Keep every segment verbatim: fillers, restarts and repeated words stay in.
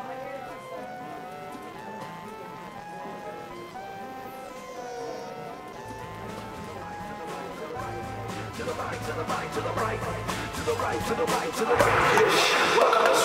To the right, to the right, to the right, to the right, to the right, to the right.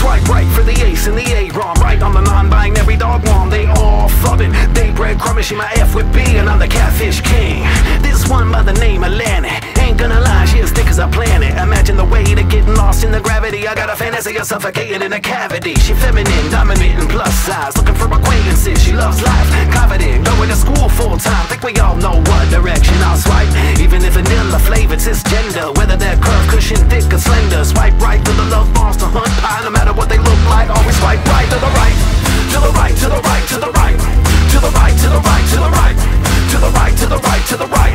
Swipe right for the ace in the A ROM, right on the non-binary dog wand. They all flooding, they bread crumbishing my F with B, and I'm the catfish king. This one by the name of Lanny, ain't gonna lie, she as thick as a planet. Imagine the way to getting lost in the gravity. I got a fantasy of suffocating in a cavity. She feminine, dominating, plus size, looking for acquaintances. She loves life, confident, going to school full time. Think we all know what direction I'll swipe. Even if vanilla flavored cisgender, whether they're curved, cushion, thick or slender, swipe right to the love monster hunt pie. No matter what they look like, always swipe right to the right, to the right, to the right, to the right, to the right, to the right, to the right, to the right, to the right, to the right.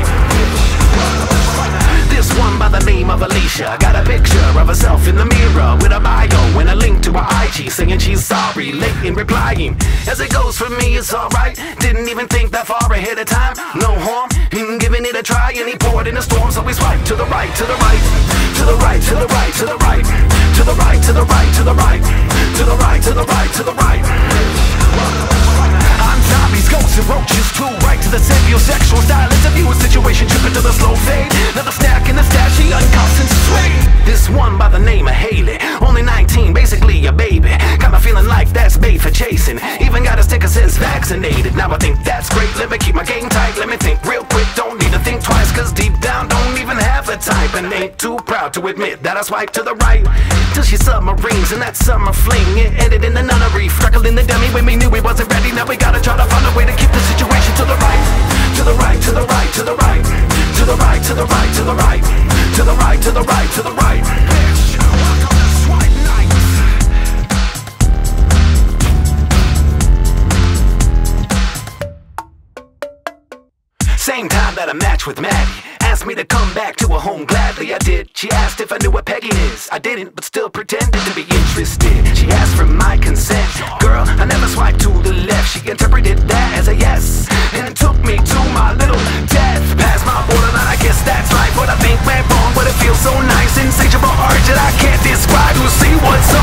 This one by the name of Alicia got a picture of herself in the mirror with a bio and a link to her I G saying she's sorry, late in replying. As it goes for me, it's alright. Didn't even think that far ahead of time. No harm in giving it a try, and he poured in a storm, so we swipe to the right, to the right, to the right, to the right, to the right, to the right, to the right, to the right, to the right, to the right, to the right. I'm zombies, ghosts, and roaches too, right to the sapiosexual style. Let's view a situation tripping to the slow fade. Another snack in the stash, she uncuffs and sweet. This one by the name of Haley, only nineteen, basically a baby. Got me feeling like that's made for chasing. Even got a sticker says vaccinated. Now I think that's great. Let me keep my game tight. Let me think real quick. Don't need to think twice, cause deep down don't even have a type, and ain't too proud to admit that I swipe to the right till she submarines, and that summer fling it ended in the nunnery. Freckling the dummy when we knew we wasn't ready. Now we gotta try to find a way to keep the situation to the right, to the right, to the right, to the right, to the right, to the right, to the right, to the right, to the right, to the right. Same time that I match with Maddie, asked me to come back to her home gladly. I did. She asked if I knew what Peggy is. I didn't, but still pretended to be interested. She asked for my consent. Girl, I never swiped to the left. She interpreted that as a yes, and it took me to my little death. Past my borderline, I guess that's right. What I think went wrong, but it feels so nice. Insatiable urge that I can't describe. You'll see what's up.